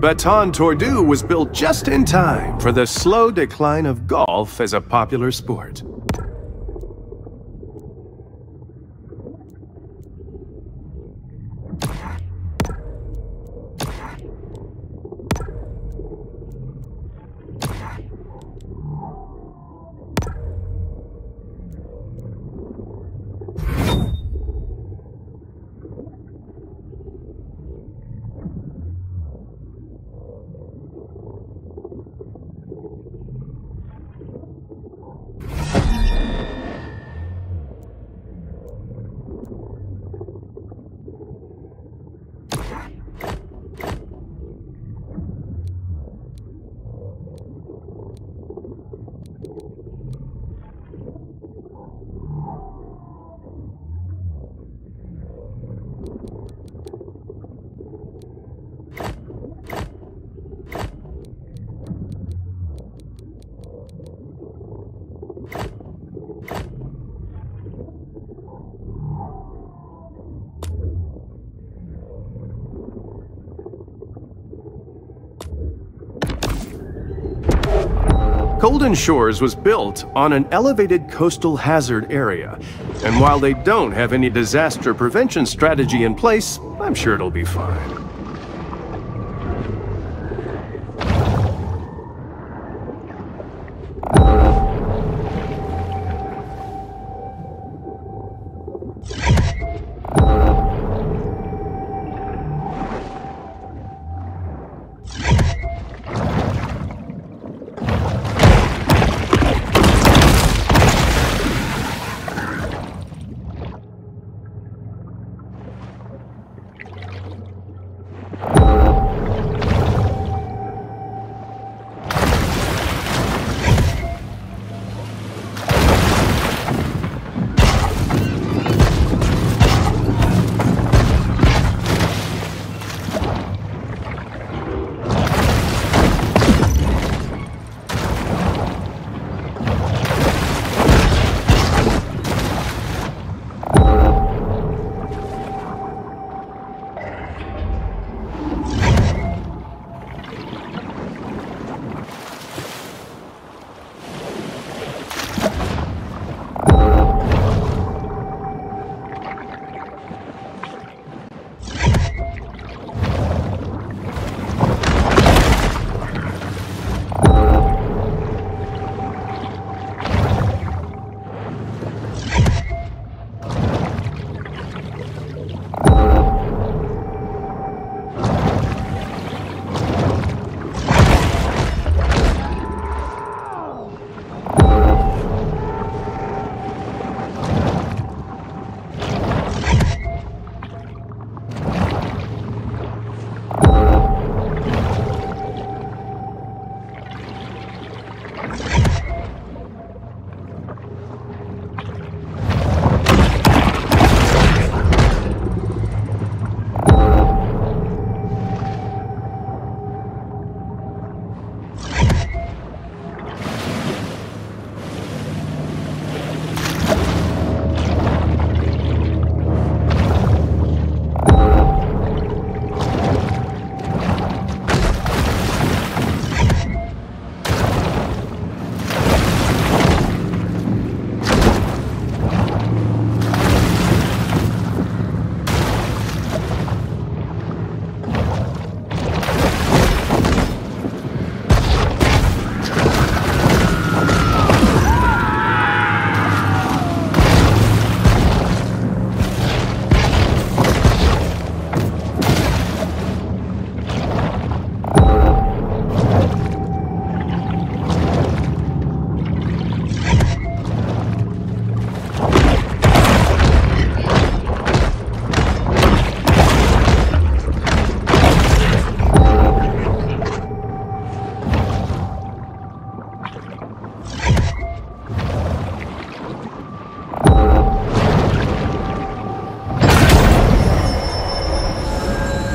Baton Tordu was built just in time for the slow decline of golf as a popular sport. Golden Shores was built on an elevated coastal hazard area, and while they don't have any disaster prevention strategy in place, I'm sure it'll be fine.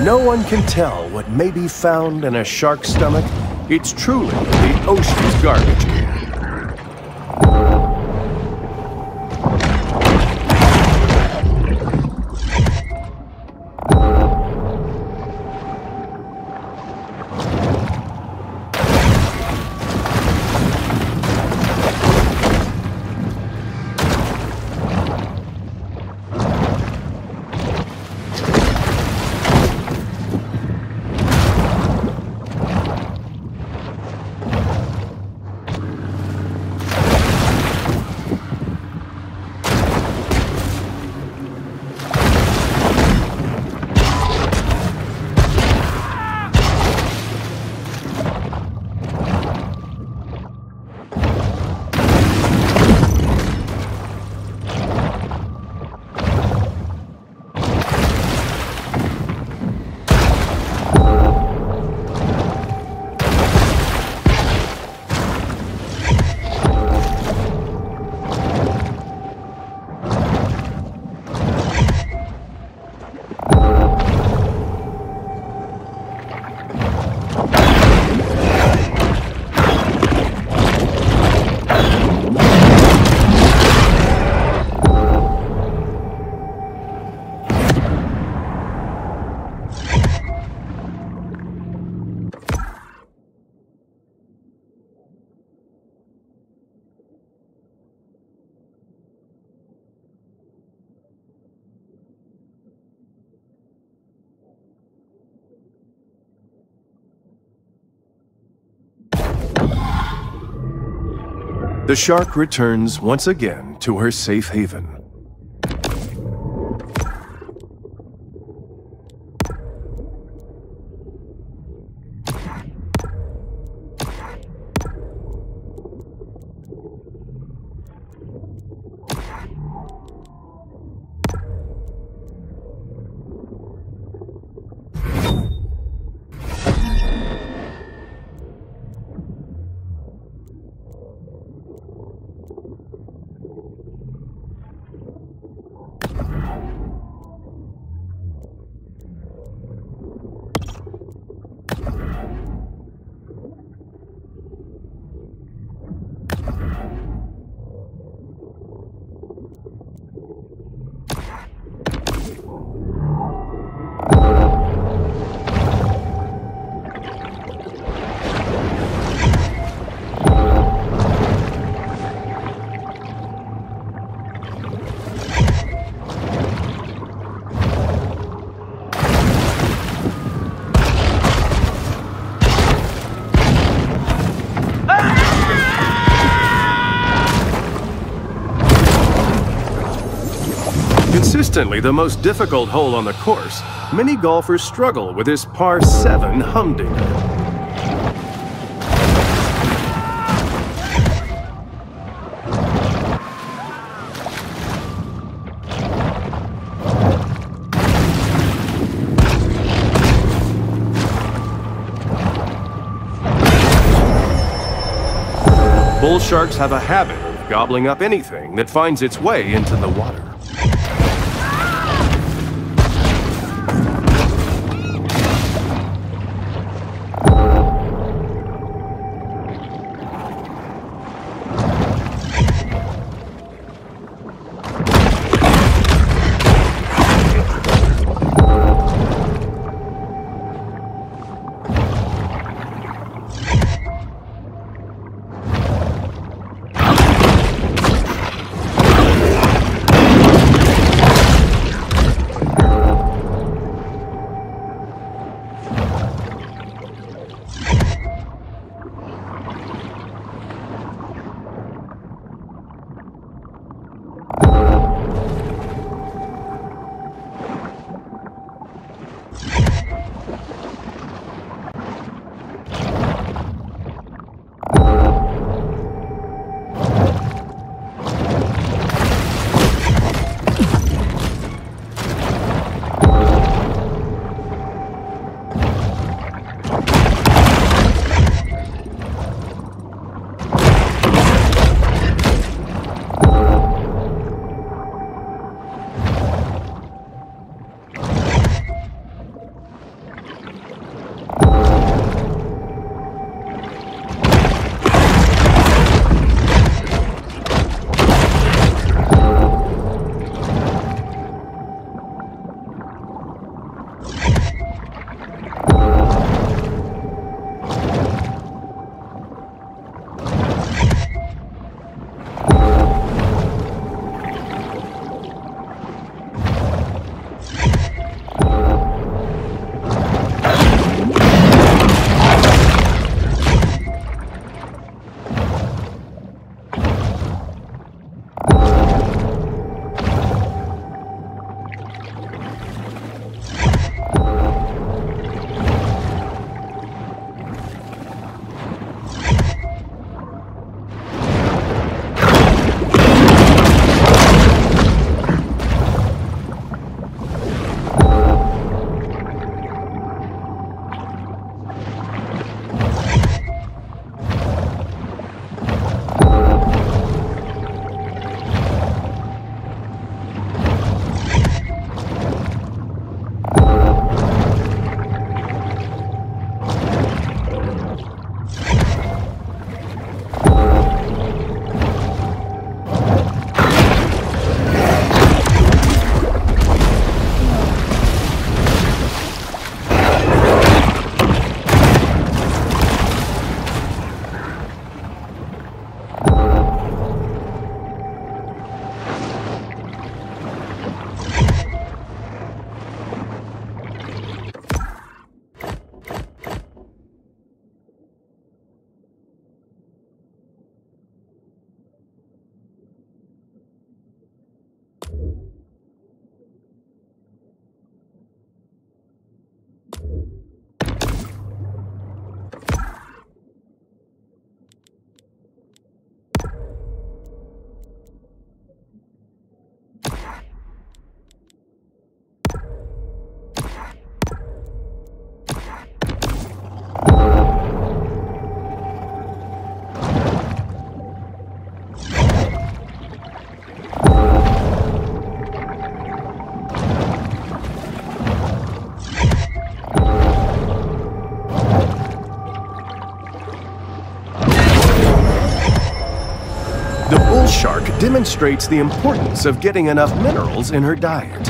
No one can tell what may be found in a shark's stomach. It's truly the ocean's garbage can. The shark returns once again to her safe haven. Consistently the most difficult hole on the course, many golfers struggle with this par 7 humdinger. Bull sharks have a habit of gobbling up anything that finds its way into the water. The bull shark demonstrates the importance of getting enough minerals in her diet.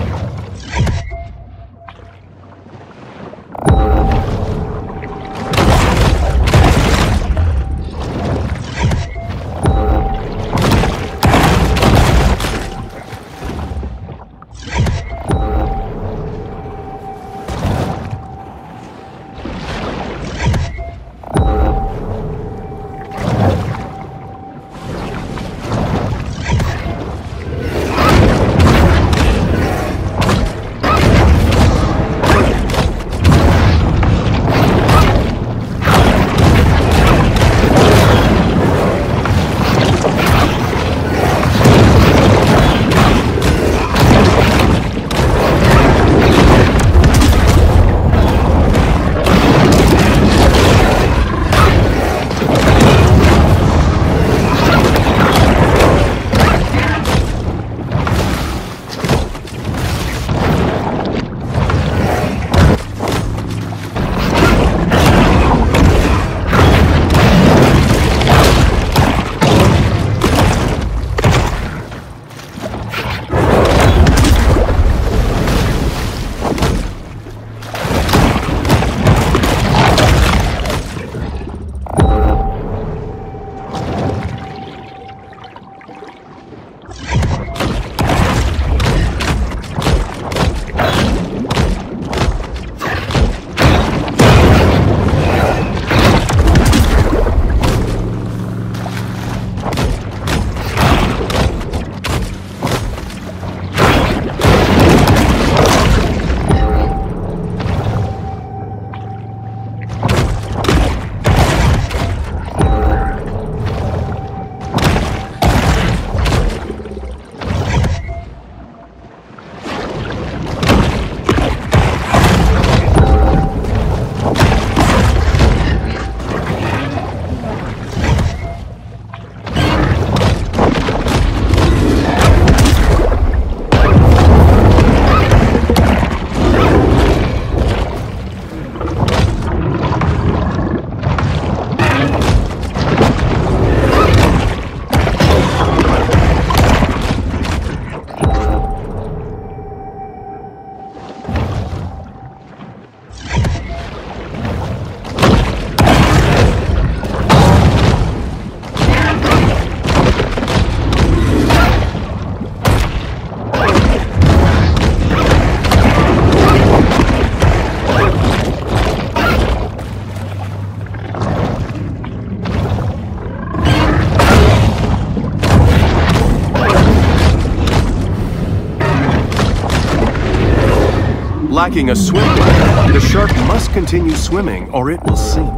Lacking a swim bladder, the shark must continue swimming or it will sink.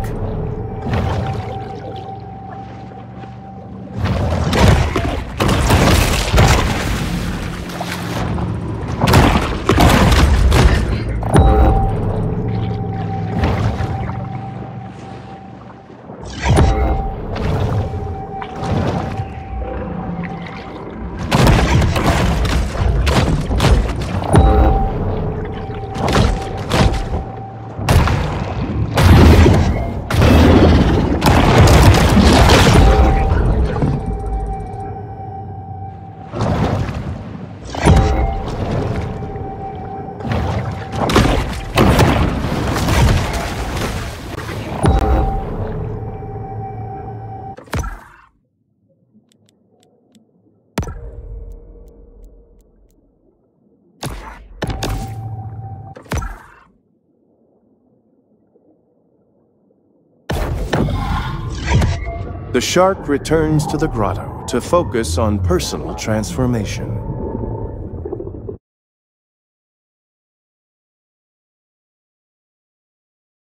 The shark returns to the grotto to focus on personal transformation.